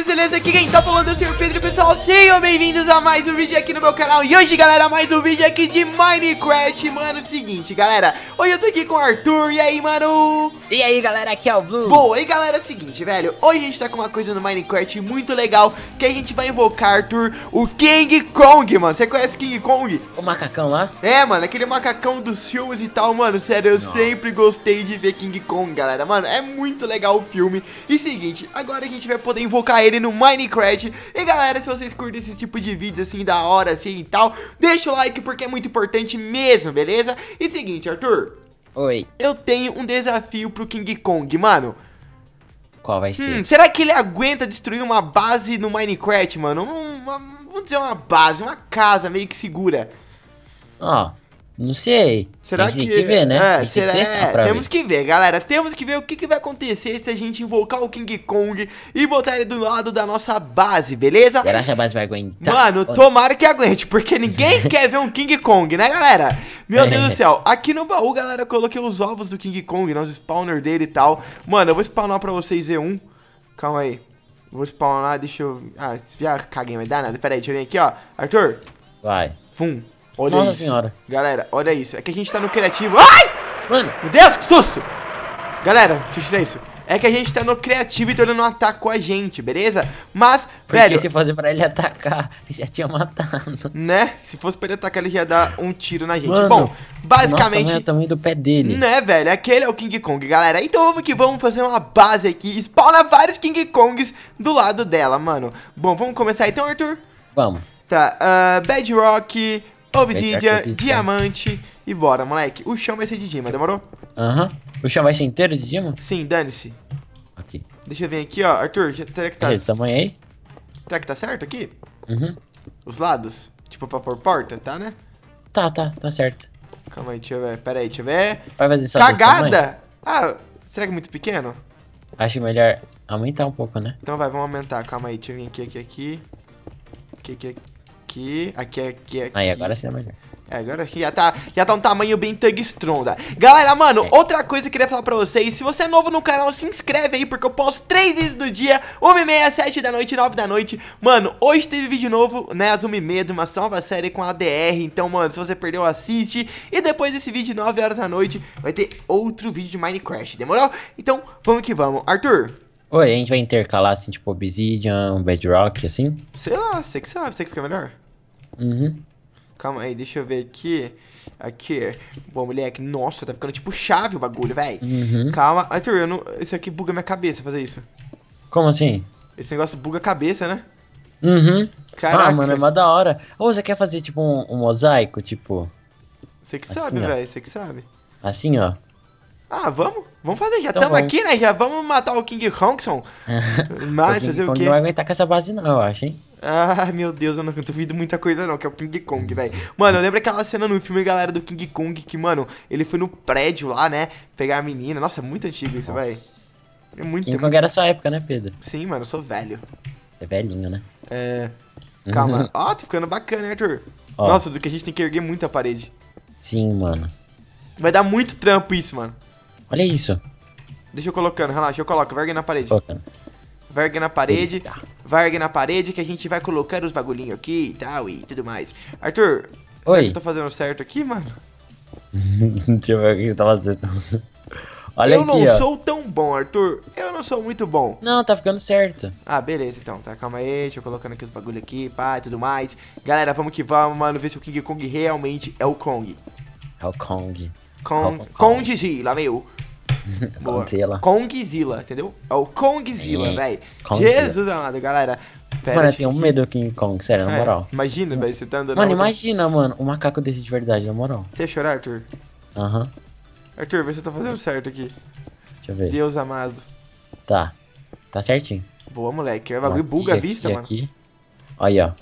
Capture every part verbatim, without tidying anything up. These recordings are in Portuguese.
galera, beleza? Aqui quem tá falando é o senhor Pedro, pessoal. Sejam bem-vindos a mais um vídeo aqui no meu canal. E hoje, galera, mais um vídeo aqui de Minecraft. Mano, é o seguinte, galera, hoje eu tô aqui com o Arthur, e aí, mano? E aí, galera, aqui é o Blue. Boa, e galera, é o seguinte, velho, hoje a gente tá com uma coisa no Minecraft muito legal, que a gente vai invocar, Arthur, o King Kong, mano. Você conhece King Kong? O macacão lá? É, mano, aquele macacão dos filmes e tal, mano. Sério, eu Nossa. sempre gostei de ver King Kong, galera. Mano, é muito legal o filme. E seguinte, agora a gente vai poder invocar ele no Minecraft. E galera, se vocês curtem esse tipo de vídeos assim, da hora assim e tal, deixa o like porque é muito importante mesmo, beleza? E seguinte, Arthur. Oi. Eu tenho um desafio pro King Kong, mano. Qual vai ser? Hum, será que ele aguenta destruir uma base no Minecraft, mano? Uma, vamos dizer uma base, uma casa meio que segura. Ó. Oh. Não sei, será tem que, que ver, né? É, será... que é, temos ver. que ver, galera, temos que ver o que, que vai acontecer se a gente invocar o King Kong e botar ele do lado da nossa base, beleza? Será que a base vai aguentar? Mano, tomara que aguente, porque ninguém quer ver um King Kong, né, galera? Meu Deus do céu, aqui no baú, galera, eu coloquei os ovos do King Kong, né, os spawners dele e tal. Mano, eu vou spawnar pra vocês ver um, calma aí, vou spawnar, deixa eu... Ah, já caguei, vai dar nada, pera aí, deixa eu vir aqui, ó, Arthur. Vai. Fum. Olha Nossa isso. senhora. Galera, olha isso. É que a gente tá no criativo. Ai! Mano. Meu Deus, que susto! Galera, deixa eu tirar isso. É que a gente tá no criativo, então ele não atacou a gente, beleza? Mas, Porque velho... se fosse pra ele atacar, ele já tinha matado. Né? Se fosse pra ele atacar, ele já ia dar um tiro na gente. Mano, bom, basicamente... Nossa, é o tamanho do pé dele. Né, velho? Aquele é o King Kong, galera. Então vamos que vamos fazer uma base aqui. Spawna vários King Kongs do lado dela, mano. Bom, vamos começar então, Arthur? Vamos. Tá, uh, Bedrock... Obsidian, diamante e bora, moleque. O chão vai ser de Dima, demorou? Aham. Uhum. O chão vai ser inteiro de Dima? Sim, dane-se. Aqui. Deixa eu vir aqui, ó. Arthur, será que tá... Esse tamanho aí? Será que tá certo aqui? Uhum. Os lados? Tipo, pra pôr porta, tá, né? Tá, tá, tá certo. Calma aí, deixa eu ver. Pera aí, deixa eu ver. Vai fazer só cagada! Ah, será que é muito pequeno? Acho melhor aumentar um pouco, né? Então vai, vamos aumentar. Calma aí, deixa eu vir aqui, aqui, aqui. Aqui, aqui, aqui. Aqui, aqui, aqui, aqui. Aí, agora sim é melhor. É, agora aqui já tá, já tá um tamanho bem tangstronda. Galera, mano, é. outra coisa que eu queria falar pra vocês. Se você é novo no canal, se inscreve aí, porque eu posto três vezes do dia, uma e meia, sete da noite, nove da noite. Mano, hoje teve vídeo novo, né, às uma e meia de uma nova série com a ADR. Então, mano, se você perdeu, assiste. E depois desse vídeo, nove horas da noite, vai ter outro vídeo de Minecraft, demorou? Então, vamos que vamos. Arthur. Oi, a gente vai intercalar, assim, tipo, Obsidian, Bedrock, assim? Sei lá, você que sabe, você que fica melhor. Uhum. Calma aí, deixa eu ver aqui. Aqui. Bom, moleque, nossa, tá ficando tipo chave o bagulho, velho. Uhum. Calma. Arthur, eu não... Isso aqui buga minha cabeça fazer isso. Como assim? Esse negócio buga a cabeça, né? Uhum. Caraca. Ah, mano, é mó da hora. Ou você quer fazer, tipo, um, um mosaico, tipo... Você que assim, sabe, velho, você que sabe. Assim, ó. Ah, vamos? Vamos fazer, já estamos então aqui, né? Já vamos matar o King Kongson. Mas fazer o quê? Não vai aguentar com essa base não, eu acho, hein? Ah, meu Deus, eu não duvido muita coisa não, que é o King Kong, velho. Mano, eu lembro aquela cena no filme, galera, do King Kong, que, mano, ele foi no prédio lá, né, pegar a menina. Nossa, é muito antigo isso, velho. É muito King Kong era sua época, né, Pedro? Sim, mano, eu sou velho. Você é velhinho, né? É... Calma. Ó, oh, tá ficando bacana, né, Arthur? Oh. Nossa, do que a gente tem que erguer muito a parede. Sim, mano. Vai dar muito trampo isso, mano. Olha isso. Deixa eu colocando, relaxa, eu coloco, vai erguer na parede. Colocando. Vai erguer na parede, Eita. vai erguer na parede que a gente vai colocar os bagulhinhos aqui e tal e tudo mais. Arthur, Oi. será que eu tô fazendo certo aqui, mano? Deixa eu ver o que você tá fazendo. Olha eu aqui, não ó. sou tão bom, Arthur. Eu não sou muito bom. Não, tá ficando certo. Ah, beleza, então, tá, calma aí, deixa eu colocando aqui os bagulhos aqui, pá, e tudo mais. Galera, vamos que vamos, mano, ver se o King Kong realmente é o Kong. É o Kong. Kong, Kongzilla, meu. Kongzilla. Kongzilla, entendeu? É o Kongzilla, velho. Jesus amado, galera. Pera, mano, eu tenho que... medo do King Kong, sério, na moral. É, imagina, velho, você tá andando... Mano, outra... imagina, mano, um macaco desse de verdade, na moral. Você ia chorar, Arthur? Aham. Uhum. Arthur, vê se eu tô fazendo certo aqui. Deixa eu ver. Deus amado. Tá. Tá certinho. Boa, moleque. O bagulho buga a vista, mano. Aqui. Aí, ó.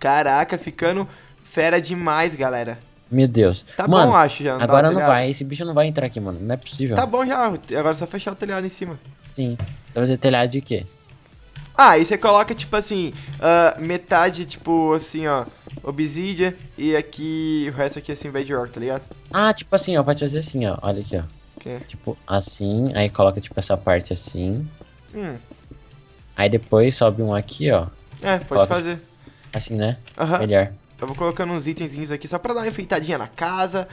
Caraca, ficando fera demais, galera. Meu Deus. Tá mano, bom, acho, já. Não agora não vai. Esse bicho não vai entrar aqui, mano. Não é possível. Tá bom, já. Agora é só fechar o telhado em cima. Sim. Vai fazer telhado de quê? Ah, aí você coloca, tipo assim, uh, metade, tipo, assim, ó, obsidian e aqui, o resto aqui, assim, bedrock, tá ligado? Ah, tipo assim, ó, pode fazer assim, ó. Olha aqui, ó. Que? Tipo, assim, aí coloca, tipo, essa parte assim. Hum. Aí depois sobe um aqui, ó. É, pode coloca... fazer. Assim, né? Uhum. Melhor. Eu vou colocando uns itenzinhos aqui só pra dar uma enfeitadinha na casa,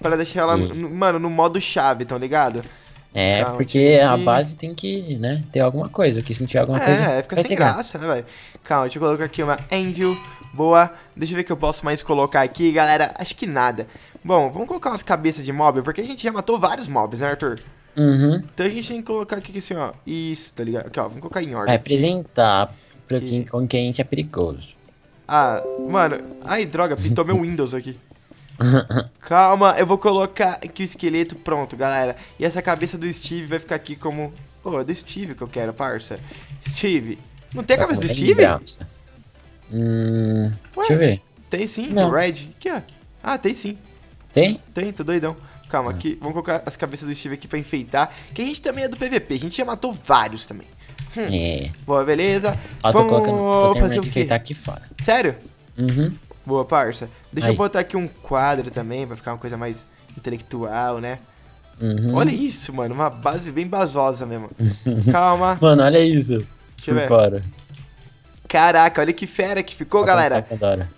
pra deixar ela, no, mano, no modo chave, tá ligado? É, pra porque a base tem que, né, ter alguma coisa, que se não tiver alguma é, coisa... É, fica sem graça, graça, né, velho? Calma, deixa eu colocar aqui uma Anvil, boa. Deixa eu ver o que eu posso mais colocar aqui, galera. Acho que nada. Bom, vamos colocar umas cabeças de mob, porque a gente já matou vários mobs, né, Arthur? Uhum. Então a gente tem que colocar aqui assim, ó. Isso, tá ligado? Aqui, ó, vamos colocar em ordem. Representar pra quem, com quem a gente é perigoso. Ah, mano. Ai, droga, pintou meu Windows aqui. Calma, eu vou colocar aqui o esqueleto. Pronto, galera. E essa cabeça do Steve vai ficar aqui como... Pô, é do Steve que eu quero, parça. Steve. Não tem a cabeça do Steve? Hum, deixa eu ver. Tem sim, o Red. Aqui, ó. Ah, tem sim. Tem? Tem, tô doidão. Calma, aqui. Vamos colocar as cabeças do Steve aqui pra enfeitar. Que a gente também é do P V P. A gente já matou vários também. Hum. É. Boa, beleza. Ó, tô Vamos tô fazer o quê? Tá aqui fora. Sério? Uhum. Boa, parça. Deixa Aí. eu botar aqui um quadro também, pra ficar uma coisa mais intelectual, né? Uhum. Olha isso, mano. Uma base bem basosa mesmo. Calma. Mano, olha isso. Deixa eu ver. Fora. Caraca, olha que fera que ficou, galera.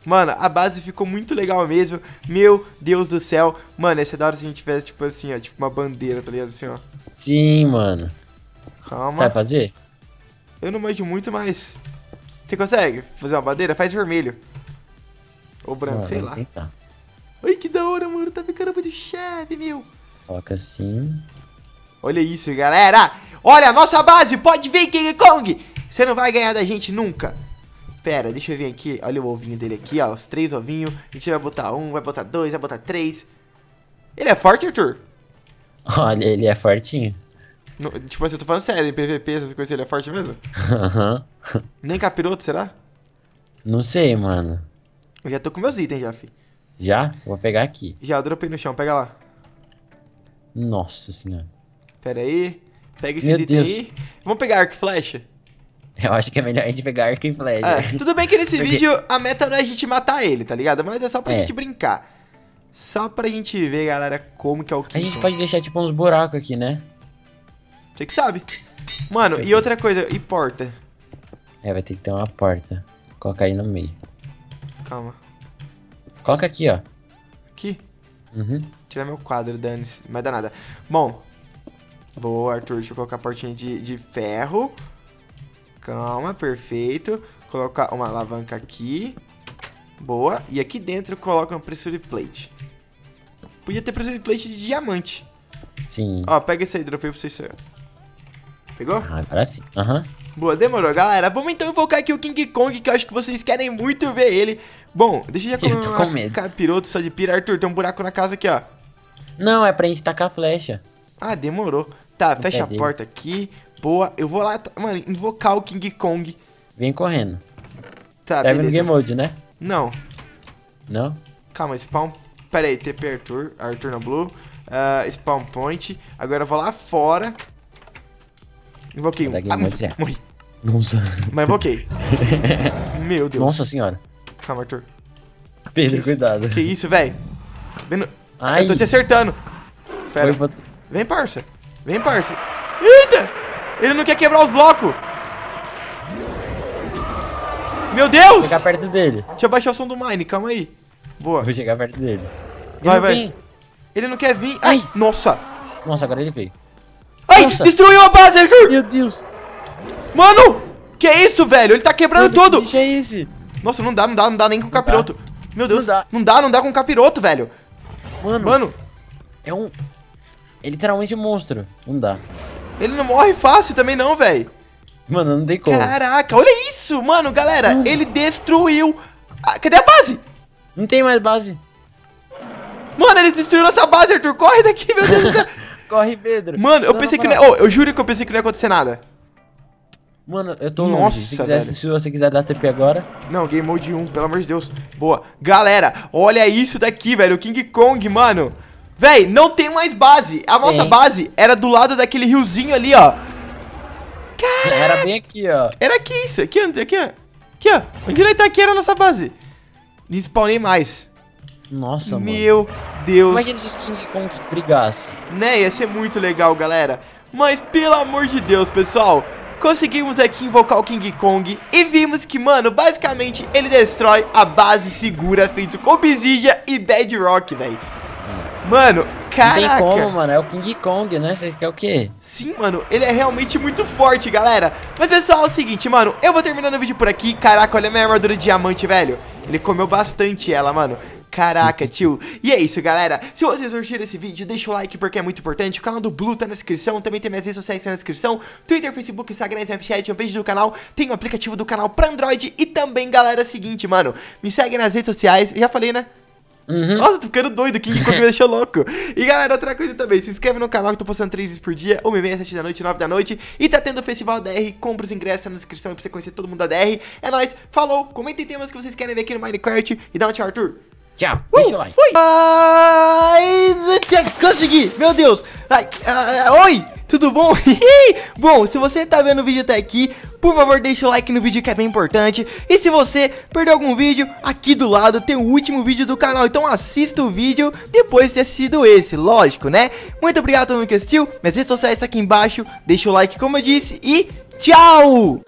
Mano, a base ficou muito legal mesmo. Meu Deus do céu. Mano, ia ser da hora se a gente tivesse, tipo assim, ó. Tipo uma bandeira, tá ligado? Assim, ó. Sim, mano. Calma. Sabe fazer? Eu não manjo muito, mas... Você consegue fazer uma bandeira? Faz vermelho. Ou branco, mano, sei lá. Tentar. Ai, que da hora, mano. Tá ficando muito chave, meu. Coloca assim. Olha isso, galera. Olha a nossa base. Pode vir, King Kong. Você não vai ganhar da gente nunca. Pera, deixa eu vir aqui. Olha o ovinho dele aqui, ó. Os três ovinhos. A gente vai botar um, vai botar dois, vai botar três. Ele é forte, Arthur? Olha, ele é fortinho. No, tipo assim, eu tô falando sério. Em P V P, essas coisas, ele é forte mesmo? Aham. Nem capiroto, será? Não sei, mano. Eu já tô com meus itens já, fi. Já? Vou pegar aqui. Já, eu dropei no chão. Pega lá. Nossa senhora. Pera aí. Pega esses itens aí. Vamos pegar arco e flecha? Eu acho que é melhor a gente pegar arco e flecha. É, tudo bem que nesse Porque... vídeo a meta não é a gente matar ele, tá ligado? Mas é só pra é. gente brincar. Só pra gente ver, galera, como que é o que. A gente pode deixar, tipo, uns buracos aqui, né? Você que sabe. Mano, Deixa e outra coisa. E porta? É, vai ter que ter uma porta. Vou colocar aí no meio. Calma. Coloca aqui, ó. Aqui? Uhum. Tirar meu quadro, dane-se. Mas dá nada. Bom. Boa, Arthur. Deixa eu colocar a portinha de, de ferro. Calma, perfeito. Colocar uma alavanca aqui. Boa. E aqui dentro coloca uma pressure plate. Podia ter pressure plate de diamante. Sim. Ó, pega esse aí, dropei pra vocês. Pegou? Ah, agora sim. Aham. Uhum. Boa, demorou, galera. Vamos então invocar aqui o King Kong, que eu acho que vocês querem muito ver ele. Bom, deixa eu já comer eu com medo. Capiroto só de pira. Arthur, tem um buraco na casa aqui, ó. Não, é pra gente tacar a flecha. Ah, demorou. Tá, o fecha a dele. porta aqui. Boa, eu vou lá, mano, invocar o King Kong. Vem correndo. Tá, Deve beleza. no game mode, né? Não. Não? Calma, spawn. Pera aí, T P Arthur. Arthur na blue. Uh, spawn point. Agora eu vou lá fora. Invoquei um. Ah, mas... Morri. Nossa. Mas invoquei. Meu Deus. Nossa senhora. Calma, Arthur. Pedro, que cuidado. Isso? Que isso, velho? No... Eu tô te acertando. Pera. Foi... Vem, parça. Vem, parça. Eita! Ele não quer quebrar os blocos. Meu Deus! Vou chegar perto dele. Deixa eu baixar o som do Mine, calma aí. Boa. Vou chegar perto dele. Vai, ele vai. Vem. Ele não quer vir. Ai, Ai, nossa. Nossa, agora ele veio. Ai, nossa. Destruiu a base, Arthur! Meu Deus. Mano, que é isso, velho? Ele tá quebrando tudo. Que bicho é esse? Nossa, não dá, não dá, não dá nem com o capiroto. Meu Deus, não dá. não dá, não dá com o capiroto, velho. Mano, Mano. é um... É literalmente um monstro. Não dá. Ele não morre fácil também não, velho. Mano, não tem como. Caraca, olha isso, mano, galera. Mano. Ele destruiu... Ah, cadê a base? Não tem mais base. Mano, eles destruíram nossa base, Arthur. Corre daqui, meu Deus do céu. Corre, Pedro. Mano, eu não, pensei não, que não ia... Oh, eu juro que eu pensei que não ia acontecer nada. Mano, eu tô longe. Nossa, se, quiser, se você quiser dar T P agora... Não, game mode um, pelo amor de Deus. Boa. Galera, olha isso daqui, velho. O King Kong, mano. Véi, não tem mais base. A nossa é. base era do lado daquele riozinho ali, ó. Caraca. Era bem aqui, ó. Era aqui isso. Aqui, aqui, aqui, aqui ó. Onde ele tá aqui era a nossa base. E spawnei mais. Nossa, Meu mano. Meu Deus. Imagina se os King Kong brigassem. Né, ia ser muito legal, galera. Mas, pelo amor de Deus, pessoal... conseguimos aqui invocar o King Kong e vimos que, mano, basicamente ele destrói a base segura feito com obsidian e bedrock, velho. Mano, caraca. Não tem como, mano, é o King Kong, né? Vocês querem o quê? Sim, mano, ele é realmente muito forte, galera. Mas, pessoal, é o seguinte, mano, eu vou terminando o vídeo por aqui. Caraca, olha a minha armadura de diamante, velho. Ele comeu bastante ela, mano. Caraca, sim, tio. E é isso, galera. Se vocês curtiram esse vídeo, deixa o like porque é muito importante. O canal do Blue tá na descrição. Também tem minhas redes sociais na descrição. Twitter, Facebook, Instagram, Snapchat, fanpage do canal. Tem o aplicativo do canal pra Android. E também, galera, é o seguinte, mano, me segue nas redes sociais. Já falei, né? Uhum. Nossa, tô ficando doido, o King Kong me deixou louco. E galera, outra coisa também, se inscreve no canal que tô postando três vezes por dia, uma e meia, sete da noite, nove da noite. E tá tendo o Festival D R, compra os ingressos, tá na descrição pra você conhecer todo mundo da D R. É nóis, falou, comentem temas que vocês querem ver aqui no Minecraft. E dá um tchau, Arthur. Tchau, uh, deixa o like. Fui. Mas... consegui, meu Deus. Ai, ah, oi, tudo bom? Bom, se você tá vendo o vídeo até aqui, por favor, deixa o like no vídeo que é bem importante. E se você perdeu algum vídeo, aqui do lado tem o último vídeo do canal. Então assista o vídeo depois de ter assistido esse, lógico, né? Muito obrigado a todo mundo que assistiu. Minhas redes sociais estão aqui embaixo. Deixa o like, como eu disse, e tchau!